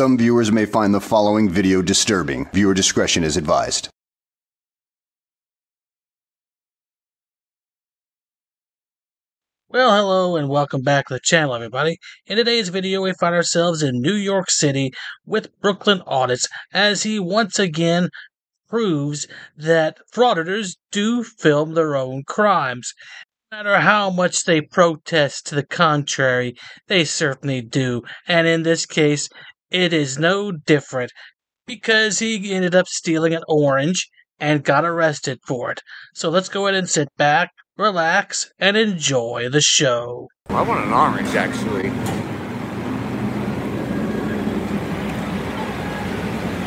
some viewers may find the following video disturbing. Viewer discretion is advised. Well, hello and welcome back to the channel, everybody. In today's video, we find ourselves in New York City with Brooklyn Audits as he once again proves that frauditors do film their own crimes. No matter how much they protest to the contrary, they certainly do. And in this case, it is no different because he ended up stealing an orange and got arrested for it. So let's go ahead and sit back, relax, and enjoy the show. I want an orange, actually.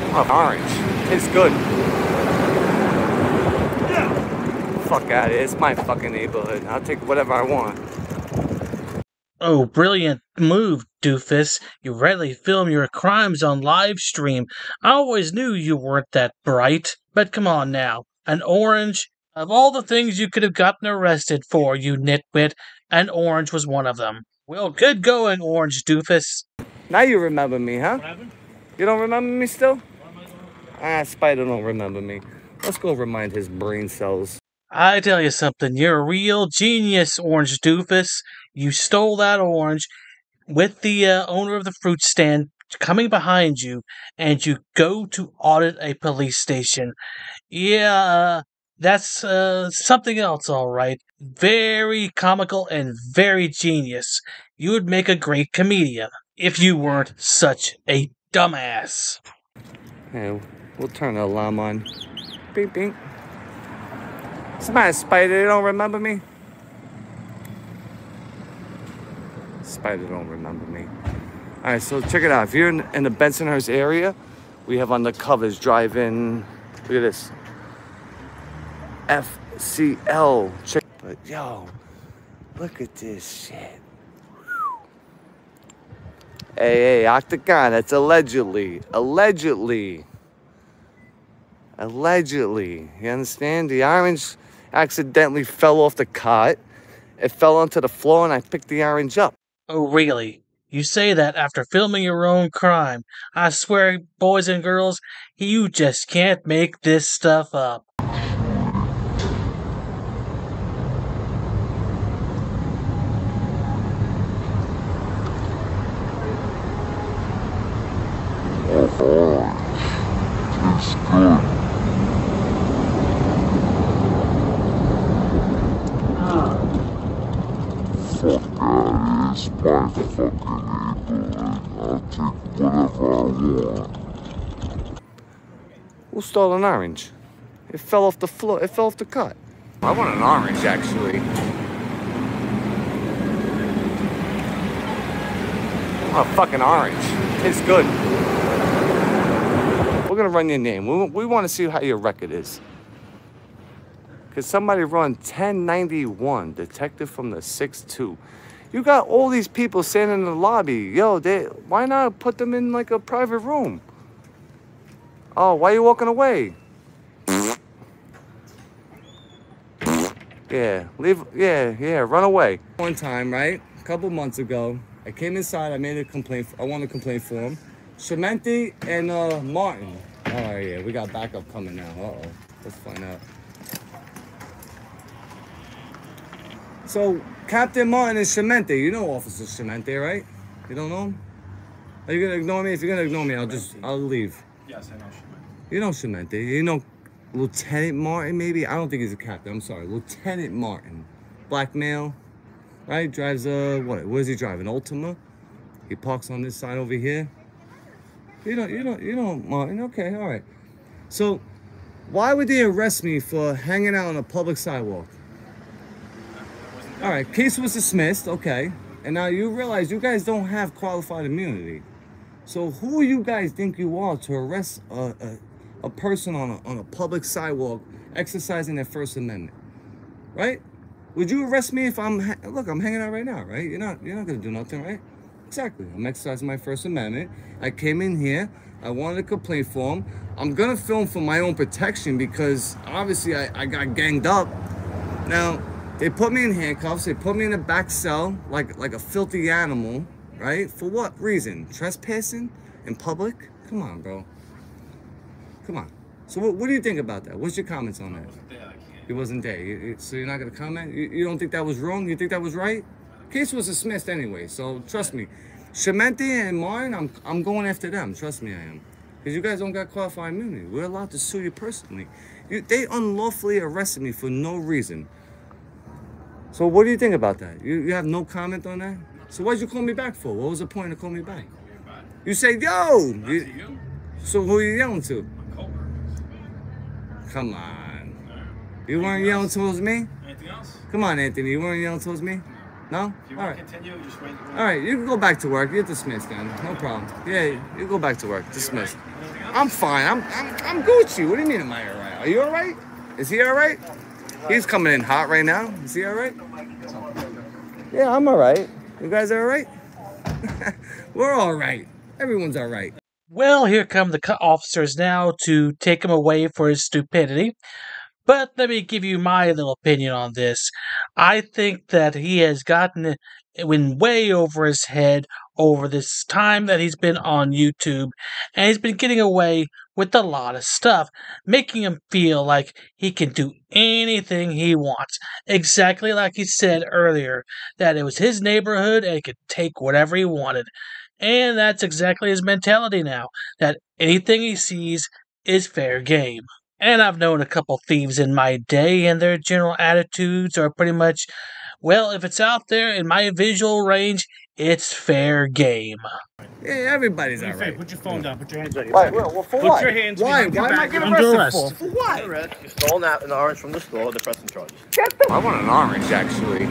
I love orange. Tastes good. Yeah. Fuck out of it. It's my fucking neighborhood. I'll take whatever I want. Oh, brilliant move, doofus. You rarely film your crimes on live stream. I always knew you weren't that bright. But come on now. An orange? Of all the things you could have gotten arrested for, you nitwit, an orange was one of them. Well, good going, orange doofus. Now you remember me, huh? What happened? You don't remember me still? Spider don't remember me. Let's go remind his brain cells. I tell you something, you're a real genius, orange doofus. You stole that orange with the owner of the fruit stand coming behind you, and you go to audit a police station. Yeah, that's something else, all right. Very comical and very genius. You would make a great comedian if you weren't such a dumbass. Hey, we'll turn the alarm on. Beep, beep. What's the matter, Spider? You don't remember me? Spider don't remember me. All right, so check it out. If you're in the Bensonhurst area, we have undercovers, drive-in. Look at this. FCL. Check. But yo, look at this shit. Hey, Octagon, that's allegedly. You understand? The orange accidentally fell off the cot. It fell onto the floor and I picked the orange up. Oh, really? You say that after filming your own crime. I swear, boys and girls, you just can't make this stuff up. Who stole an orange? It fell off the floor. It fell off the cot. I want an orange, actually. A fucking orange. It's good. We're gonna run your name. We want to see how your record is. Could somebody run 1091, detective from the 6-2? You got all these people standing in the lobby. Yo, why not put them in like a private room? Oh, why are you walking away? Yeah, leave, yeah, run away. One time, right, a couple months ago, I came inside, I made a complaint, I won a complaint for him. Cimenti and Martin. Oh yeah, we got backup coming now, uh-oh, let's find out. So, Captain Martin and Cimenti, you know Officer Cimenti, right? You don't know him? Are you gonna ignore me? If you're gonna ignore me, I'll leave. Yes, I know Cimenti. You know Cimenti. You know Lieutenant Martin, maybe? I don't think he's a captain. I'm sorry. Lieutenant Martin. Black male. Right? Drives a... What? What is he driving? Ultima? He parks on this side over here. You know Martin. Okay, all right. So, why would they arrest me for hanging out on a public sidewalk? All right, case was dismissed. Okay. And now you realize you guys don't have qualified immunity. So who you guys think you are to arrest a person on a public sidewalk exercising their First Amendment, right? Would you arrest me if I'm hanging out right now, right? You're not gonna do nothing, right? Exactly. I'm exercising my First Amendment. I came in here. I wanted a complaint form. I'm gonna film for my own protection because obviously I got ganged up. Now they put me in handcuffs. They put me in a back cell like a filthy animal. Right? For what reason? Trespassing? in public? Come on, bro. Come on. So what do you think about that? What's your comments on that? It wasn't there. So you're not going to comment? You don't think that was wrong? You think that was right? Case was dismissed anyway, so trust me. Cimenti and Martin, I'm going after them. Trust me, I am. Because you guys don't got qualified immunity. We're allowed to sue you personally. They unlawfully arrested me for no reason. So what do you think about that? You have no comment on that? So why'd you call me back for? What was the point of calling me back? You say, yo! You. So who are you yelling to? Come on. You weren't yelling towards me? Anything else? Come on, Anthony. You weren't yelling towards me? No? If you want to continue, just wait. All right, you can go back to work. You're dismissed, then. No problem. Yeah, you go back to work. Dismissed. I'm fine. I'm Gucci. What do you mean, am I all right? Are you all right? Is he all right? He's coming in hot right now. Is he all right? Yeah, I'm all right. You guys are all right? We're all right. Everyone's all right. Well, here come the officers now to take him away for his stupidity. But let me give you my little opinion on this. I think that he has gotten in way over his head over this time that he's been on YouTube, and he's been getting away with a lot of stuff, making him feel like he can do anything he wants. Exactly like he said earlier, that it was his neighborhood and he could take whatever he wanted. And that's exactly his mentality now, that anything he sees is fair game. And I've known a couple thieves in my day, and their general attitudes are pretty much, well, if it's out there in my visual range, it's fair game. Yeah, everybody's all right. Put your phone down. Put your hands on your back. Well, for what? Put your hands behind your back. Why am I getting arrested for? For what? You stole an orange from the store. The pressing charges. I want an orange, actually.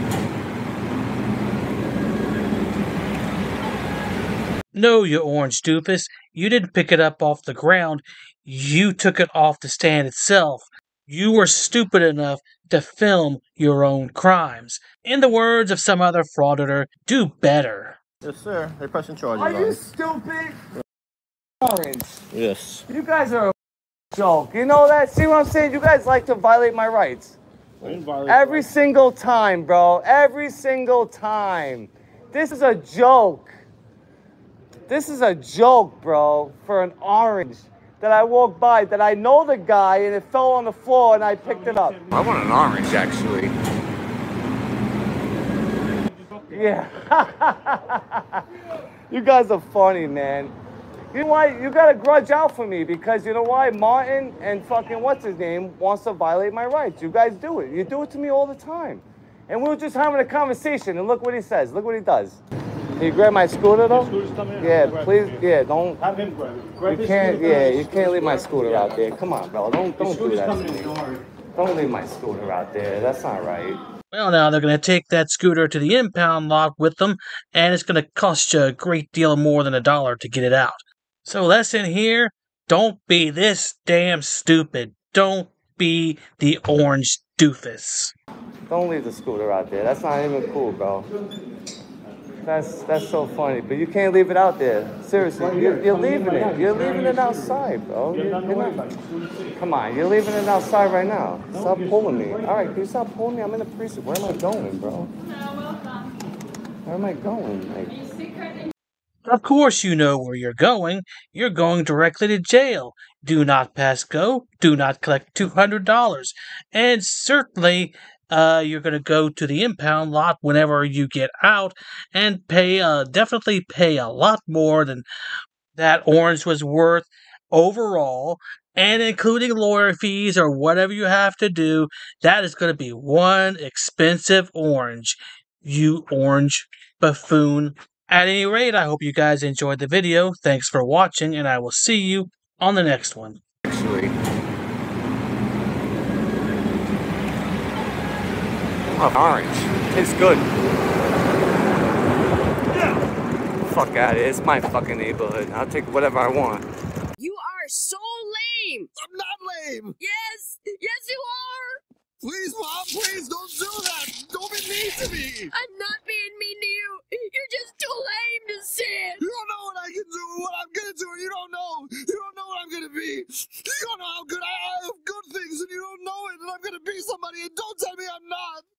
No, you orange doofus. You didn't pick it up off the ground. You took it off the stand itself. You were stupid enough to film your own crimes. In the words of some other frauditor, do better. Yes, sir. They're pressing charges. Are you stupid? Orange. Yes. You guys are a joke. You know that? See what I'm saying? You guys like to violate my rights. Every single time, bro. Every single time. This is a joke. This is a joke, bro, for an orange. That I walked by, that I know the guy, and it fell on the floor, and I picked it up. I want an orange, actually. Yeah. You guys are funny, man. You know why? You got a grudge out for me, because you know why? Martin and fucking what's-his-name wants to violate my rights. You guys do it. You do it to me all the time. And we were just having a conversation, and look what he says. Look what he does. Can you grab my scooter though? Yeah, please. Yeah, don't. Have him grab it. Grab you can't. Yeah, you can't leave my scooter out there. Come on, bro. Don't do that. Don't leave my scooter out there. That's not right. Well, now they're going to take that scooter to the impound lot with them, and it's going to cost you a great deal more than $1 to get it out. So lesson here: don't be this damn stupid. Don't be the orange doofus. Don't leave the scooter out there. That's not even cool, bro. That's so funny, but you can't leave it out there. Seriously, you're leaving it. You're leaving it outside, bro. Come on, you're leaving it outside right now. Stop pulling me. All right, can you stop pulling me? I'm in the precinct. Where am I going, bro? Where am I going? Like, of course you know where you're going. You're going directly to jail. Do not pass go. Do not collect $200. And certainly... you're going to go to the impound lot whenever you get out and pay, definitely pay a lot more than that orange was worth overall, and including lawyer fees or whatever you have to do. That is going to be one expensive orange, you orange buffoon. At any rate, I hope you guys enjoyed the video. Thanks for watching, and I will see you on the next one. Actually. Orange. It's good. Yeah. Fuck out of it. It's my fucking neighborhood. I'll take whatever I want. You are so lame. I'm not lame. Yes. Yes, you are. Please, Mom. Please don't do that. Don't be mean to me. I'm not being mean to you. You're just too lame to see it. You don't know what I can do, what I'm going to do. You don't know. You don't know what I'm going to be. You don't know how good I have good things, and you don't know it. And I'm going to be somebody, and don't tell me I'm not.